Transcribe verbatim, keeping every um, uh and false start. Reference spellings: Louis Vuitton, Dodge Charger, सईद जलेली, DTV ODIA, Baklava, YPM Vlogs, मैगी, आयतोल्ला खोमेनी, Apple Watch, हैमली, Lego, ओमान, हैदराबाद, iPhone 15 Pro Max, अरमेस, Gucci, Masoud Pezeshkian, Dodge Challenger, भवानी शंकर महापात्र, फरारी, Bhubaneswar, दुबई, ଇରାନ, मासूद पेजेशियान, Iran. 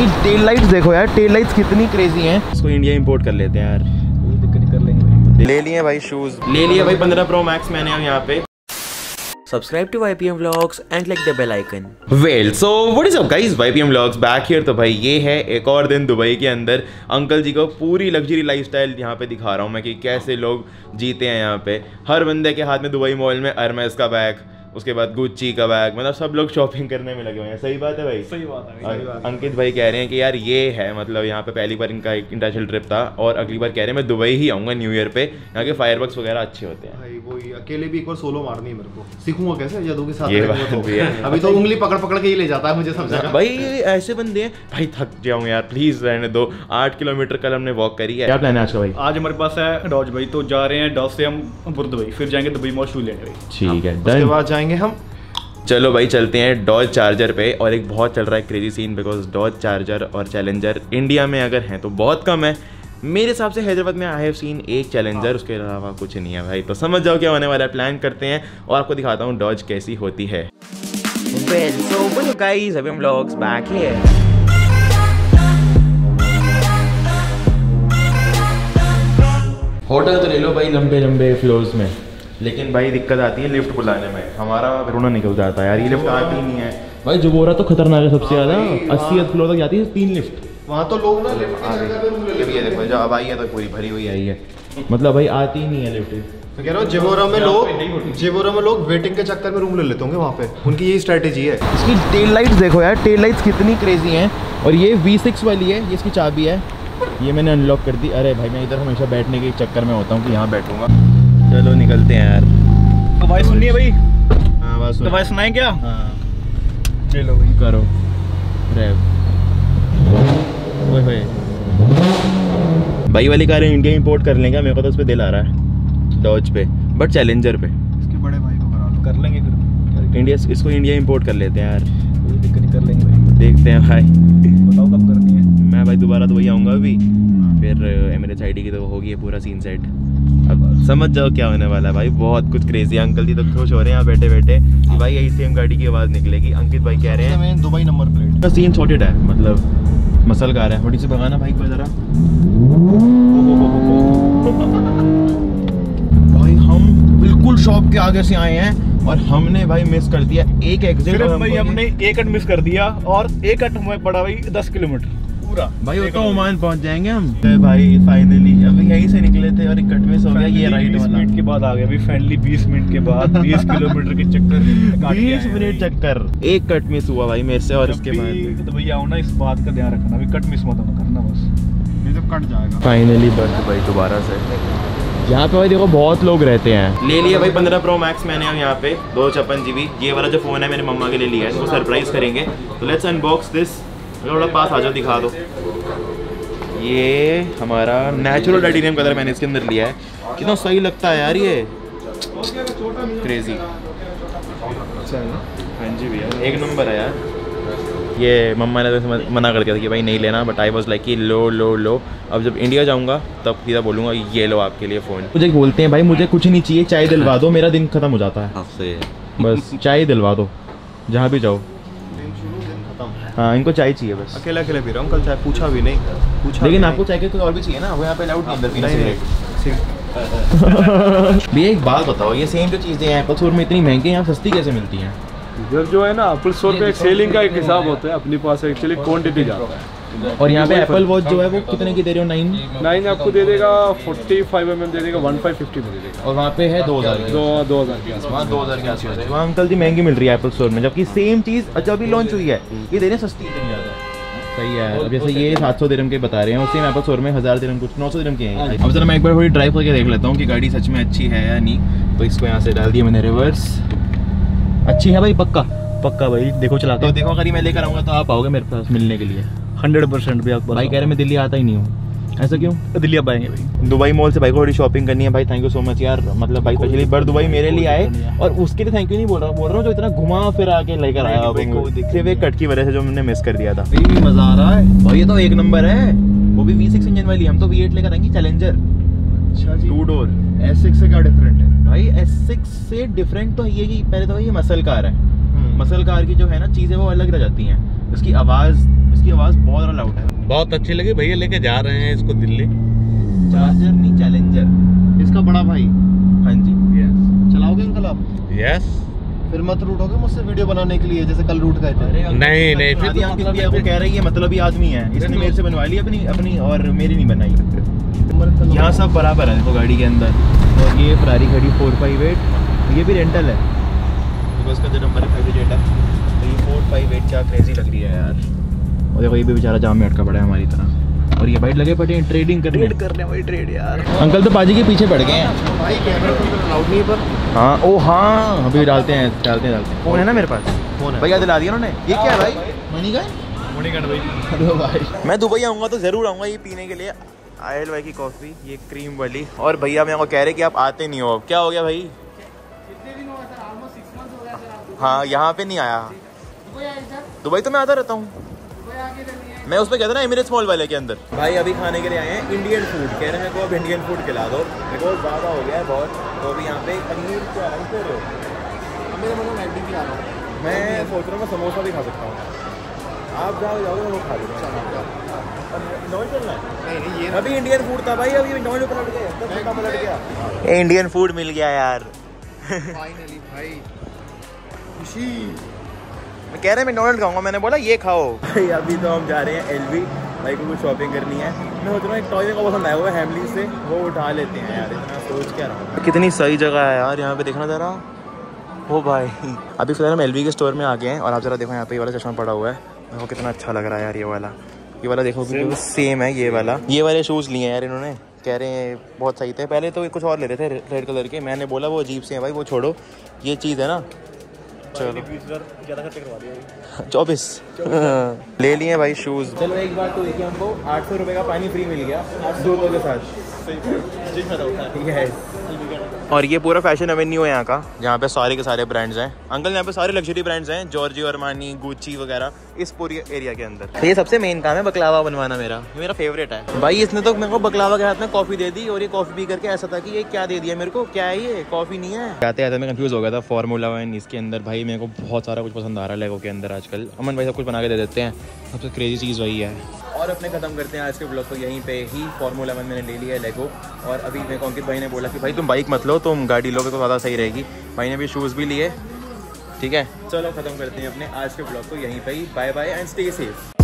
इसकी tail light देखो यार, टेल लाइट्स कितनी क्रेजी हैं। इसको इंडिया इंपोर्ट कर लेते हैं यार, कोई दिक्कत नहीं, कर लेंगे। ले लिए भाई शूज, ले लिए भाई पंद्रह प्रो मैक्स मैंने अब यहाँ पे। Subscribe to Y P M Vlogs and click the bell icon. Well, so what is up guys? Y P M Vlogs back here. तो भाई ये है एक और दिन दुबई के अंदर। अंकल जी को पूरी लग्जरी लाइफस्टाइल यहाँ पे दिखा रहा हूँ मैं कि कैसे लोग जीते हैं यहाँ पे। हर बंदे के हाथ में दुबई मॉल में अरमेस का बैग, उसके बाद गुच्ची का बैग, मतलब सब लोग शॉपिंग करने में लगे हुए हैं। सही बात है भाई, सही बात है, सही बात है। अंकित भाई कह रहे हैं कि यार ये है, मतलब यहाँ पे पहली बार इनका एक इंटरनेशनल ट्रिप था और अगली बार कह रहे हैं मैं दुबई ही आऊँगा न्यू ईयर पे, यहाँ के फायर वर्क्स वगैरह अच्छे होते हैं। भाई वही अकेले भी एक बार सोलो मारनी है मेरे को, सीखूंगा कैसे जादू के साथ। अभी तो उंगली पकड़ पकड़ के ही ले जाता है मुझे समझा। भाई ऐसे बंदे हैं भाई, थक जाऊँगा यार प्लीज रहने दो। आठ किलोमीटर कल हमने वॉक करी है। क्या प्लान है आज का भाई? आज हमारे पास है डॉज भाई, तो जा रहे हैं डॉज से हम दुबई, फिर जाएंगे दुबई मॉल शू लेने। ठीक है, उसके बाद जाएंगे हम। चलो भाई चलते हैं डॉज चार्जर पे। और एक बहुत चल रहा है crazy scene, because Dodge Charger और चैलेंजर इंडिया में अगर हैं तो बहुत कम है मेरे हिसाब से। हैदराबाद में आई हैव सीन एक चैलेंजर, उसके अलावा कुछ नहीं है भाई। तो समझ जाओ क्या होने वाला है, प्लान करते हैं और आपको दिखाता हूँ डॉज कैसी होती है। well, so, guys, अभी हम व्लॉग्स बैक है। होटल तो ले लो भाई लंबे लंबे फ्लोर्स में, लेकिन भाई दिक्कत आती है लिफ्ट बुलाने में, हमारा रोना निकल जाता है यार, ये लिफ्ट आती नहीं है भाई। जुबोरा तो खतरनाक है सबसे ज़्यादा, अस्सी फ्लोर तक जाती है तीन लिफ्ट। वहाँ तो लोग ना लिफ्ट आ गए, अब आई है तो पूरी भरी हुई आई है, मतलब भाई आती नहीं है लिफ्ट। तो कह रहा हूँ जिबोरा में लोग जिबोरा में लोग वेटिंग के चक्कर में रूम ले लेते होंगे वहाँ पे, उनकी यही स्ट्रेटेजी है। इसकी टेल लाइट्स देखो यार, टेल लाइट्स कितनी क्रेजी हैं। और ये वी सिक्स वाली है, ये इसकी चाबी है, ये मैंने अनलॉक कर दी। अरे भाई मैं इधर हमेशा बैठने के चक्कर में होता हूँ कि यहाँ बैठूंगा। चलो निकलते हैं यार। आवाज़ सुननी है भाई? हाँ आवाज़ सुन, आवाज़ सुनाए क्या? हाँ चलो भाई करो रैप। ओए होए भाई वाली कार इंडिया इंपोर्ट कर लेंगे, मेरे को तो उस पर दिल आ रहा है डॉज पे, बट चैलेंजर पे इसके बड़े भाई को करा लो, कर लेंगे फिर इंडिया, इसको इंडिया इंपोर्ट कर लेते हैं यार, कोई दिक्कत नहीं, कर लेंगे भाई। देखते हैं भाई, बताओ कब करनी है। मैं भाई दोबारा तो वही आऊँगा अभी, फिर एमिरेट्स आईडी की तो होगी पूरा सीन सेट। अब समझ जाओ क्या होने वाला है भाई, बहुत कुछ क्रेजी। अंकल जी तो खुश हो रहे हैं यहाँ बैठे बैठे कि भाई यही सेम गाड़ी की आवाज़ निकलेगी। अंकित भाई कह रहे हैं दुबई नंबर प्लेट का सीन सॉर्टेड है, मतलब मसल का रहा है। थोड़ी सी भगाना बाइक पर जरा भाई, हम बिल्कुल शॉप के आगे से आए हैं और हमने भाई मिस कर दिया एक एग्जिट। भाई हमने एक अट मिस कर दिया और एक अट हमें पड़ा भाई दस किलोमीटर पूरा भाई, वो तो ओमान पहुंच जाएंगे हम भाई फाइनली। अब यहीं से निकले थे और कट में सो गया ये राइट वाला, बीस मिनट के बाद आ गए अभी फाइनली। बीस मिनट के बाद बीस किलोमीटर के चक्कर, बीस मिनट चक्कर, एक कट मिस हुआ भाई मेरे से। और इसके बाद तो भैया आओ ना, इस बात का ध्यान रखना, अभी कट मिस मत करना बस, नहीं तो कट जाएगा। फाइनली बस भाई दोबारा से यहाँ पे भाई देखो बहुत लोग रहते हैं। ले लिया भाई पंद्रह प्रो मैक्स मैंने अब यहाँ पे, दो छप्पन जी बी। ये वाला जो फोन है मैंने मम्मा के लिए लिया है, इसको सरप्राइज करेंगे। तो लेट्स अनबॉक्स दिस। थोड़ा पास आ जाओ दिखा दो। ये हमारा नेचुरल टाइटेनियम कलर मैंने इसके अंदर लिया है, कितना सही लगता है यार ये, क्रेजी। हाँ जी भैया एक नंबर है यार। ये मम्मा ने तो मना कर दिया था कि भाई नहीं लेना, बट आई वाज लाइक कि लो लो लो। अब जब इंडिया जाऊंगा तब सीधा बोलूँगा ये लो आपके लिए फ़ोन। मुझे बोलते हैं भाई मुझे कुछ नहीं चाहिए, चाय दिलवा दो, मेरा दिन ख़त्म हो जाता है। बस चाय दिलवा दो जहाँ भी जाओ। हाँ इनको चाय चाहिए बस, अकेला अकेला पी रहा हूँ, कल चाय पूछा भी नहीं पूछा। लेकिन आपको चाय के कुछ और भी चाहिए ना, वो यहाँ पे अलाउड अंदर पीना सिगरेट। भैया एक बात बताओ, ये सेम जो चीज़ें हैं एप्पल स्टोर में इतनी महंगी, यहाँ सस्ती कैसे मिलती हैं? इधर जो है ना एप्पल स्टोर पे एक सेलिंग का एक हिसाब होता है, अपने पास एक्चुअली क्वान्टिटी जाता है। और यहाँ पे एप्पल वॉच जो है वो कितने की दे रहे हो? नाइन नाइन आपको दे देगा, फोर्टी फाइव एम एम दे देगा, वन फाइव फिफ्टी में दे देगा। और वहाँ पे है दो हज़ार दो हज़ार के आसपास दो हज़ार के आसपास वहाँ अंकल जी महंगी मिल रही है एप्पल स्टोर में, जबकि सेम चीज़ अच्छा अभी लॉन्च हुई है ये दे रहे हैं सस्ती। सही है, जैसे ये सात सौ दिरहम के बता रहे हैं, उसी में एप्पल स्टोर में हज़ार दिरहम कुछ नौ सौ दिरहम के हैं। अब जरा मैं एक बार थोड़ी ड्राइव करके देख लेता हूँ कि गाड़ी सच में अच्छी है या नहीं। तो इसको यहाँ से डाल दिया मैंने रिवर्स। अच्छी है भाई पक्का पक्का भाई, देखो चलाते हो। तो देखो अगर मैं लेकर आऊँगा तो आप आओगे मेरे पास मिलने के लिए हंड्रेड परसेंट। भी आप भाई कह रहे हैं मैं दिल्ली आता ही नहीं हूँ, ऐसा क्यों? दिल्ली आप आएंगे भाई, दुबई मॉल से भाई को थोड़ी शॉपिंग करनी है भाई। थैंक यू सो मच यार, मतलब भाई पिछली बार दुबई मेरे लिए आए और उसके लिए थैंक यू नहीं बोल रहा बोल रहा हूँ जो इतना घुमा फिर आके लेकर आया आपको, देखते हुए कट की वजह से जो हमने मिस कर दिया था। मज़ा आ रहा है भाई, ये तो एक नंबर है, वो भी वी सिक्स इंजन वाली। हम तो वी एट लेकर आएंगे चैलेंजर। अच्छा जी, टू डोर। एस सिक्स से क्या डिफरेंट है भाई? एस सिक्स से डिफरेंट तो ये कि पहले तो भाई ये मसल कार है, मसल कार की जो है ना चीज़ें वो अलग रह जाती हैं। उसकी आवाज़ इसकी आवाज़ बहुत बहुत अच्छी लगी। भैया लेके जा रहे हैं इसको दिल्ली। चार्जर नहीं, चैलेंजर इसका बड़ा भाई। हाँ जी, यस। चलाओगे अंकल आप? यस। फिर मत रूठोगे मुझसे वीडियो बनाने के लिए जैसे कल रूट गए थे। नहीं नहीं, फिर तो मतलब ये आपको कह रही है, मतलब ये आदमी है, इसने मेरे से बनवा ली अपनी अपनी और मेरी नहीं बनाई। यहाँ सब बराबर है देखो गाड़ी के अंदर। और ये फरारी खड़ी फोर फाइव एट, ये भी रेंटल है तो उसका जो नंबर है ये फोर फाइव एट। क्या क्रेजी लग रही है यार। और देखो ये भी बेचारा जाम में अटका पड़ा है हमारी तरह। और ये बाइट लगे पड़े हैं ट्रेडिंग करने ट्रेड करने वाली ट्रेड यार। अंकल तो पाजी के पीछे पड़ गए हैं भाई। कैमरा तो अलाउड नहीं है पर। हाँ, ओ हाँ, अभी डालते हैं डालते हैं डालते हैं। फोन है ना मेरे पास, फोन है। भैया दिला दिया उन्होंने। ये क्या है भाई? मनी का मनी का भाई। हेलो भाई, मैं दुबई आऊँगा तो ज़रूर आऊँगा ये पीने के लिए। आयल भाई की कॉफ़ी, ये क्रीम वाली। और भैया मैं आपको कह रहे कि आप आते नहीं हो। अब क्या हो गया भाई? हाँ, यहाँ पे नहीं आया। दुबई तो मैं आता रहता हूँ। मैं उसमें कहता ना एमिरेट्स मॉल वाले के अंदर। भाई अभी खाने के लिए आए हैं इंडियन फूड। कह रहे हैं मेरे को अब इंडियन फूड खिला दो, मेरे को ज़्यादा हो गया है बहुत। तो अभी यहाँ पे पनीर तो आराम से रहे हो। मेरे मन में मैगी भी आ रहा हूँ। मैं सोच रहा हूँ मैं समोसा भी खा सकता हूँ। आप जाओ जाओ वो खा लूँगा। नॉन चलना है अभी। इंडियन फूड था भाई, अभी नॉन पलट गया, पलट गया। इंडियन फूड मिल गया यार फाइनली भाई, खुशी। मैं कह रहे हैं मैं डोनल्ड खाऊंगा, मैंने बोला ये खाओ। अभी तो हम जा रहे हैं एलवी भाई को कुछ शॉपिंग करनी है। मैं सोच रहा हूँ एक टॉय का पसंद आया हुआ है हैमली से, वो उठा लेते हैं यार। इतना सोच क्या रहा हूँ। कितनी सही जगह है यार, यहाँ पे देखना ज़रा। ओ भाई अभी फिलहाल हम एलवी के स्टोर में आ गए हैं। और आप जरा देखो यहाँ पे ये वाला चश्मा पड़ा हुआ है, देखो कितना अच्छा लग रहा है यार। ये वाला ये वाला देखो कि सेम है। ये वाला ये वाले शूज़ लिए हैं यार इन्होंने। कह रहे हैं बहुत सही थे। पहले तो कुछ और ले रहे थे रेड कलर के, मैंने बोला वो अजीब से हैं भाई, वो छोड़ो। ये चीज़ है ना, चलो चौबीस ले लिए भाई शूज। चलो एक बार तो देखिए, हमको आठ सौ रुपए का पानी फ्री मिल गया दो के साथ। और ये पूरा फैशन एवेन्यू है यहाँ का, जहाँ पे सारे के सारे ब्रांड्स हैं अंकल। यहाँ पे सारे लग्जरी ब्रांड्स हैं, जॉर्जियो, अरमानी, गुची वगैरह, इस पूरी एरिया के अंदर। ये सबसे मेन काम है बकलावा बनवाना, मेरा मेरा फेवरेट है भाई। इसने तो मेरे को बकलावा के हाथ में कॉफी दे दी और ये कॉफी पी करके ऐसा था कि ये क्या दे दिया मेरे को, क्या है ये, कॉफी नहीं है। आते आते मैं कंफ्यूज हो गया था। फॉर्मूला वन इसके अंदर भाई मेरे को बहुत सारा कुछ पसंद आ रहा है लेगो के अंदर आजकल। अमन भाई सब कुछ बना के दे देते हैं, सबसे क्रेजी चीज़ वही है। और अपने ख़त्म करते हैं आज के ब्लॉग को यहीं पे ही। फॉर्मूला वन मैंने ले लिया है लेगो। और अभी मेरे को अंकित भाई ने बोला कि भाई तुम बाइक मत लो, तुम गाड़ी लोगे तो ज़्यादा सही रहेगी। भाई ने भी शूज़ भी लिए। ठीक है, चलो ख़त्म करते हैं अपने आज के ब्लॉग को यहीं पर ही। Bye bye and stay safe.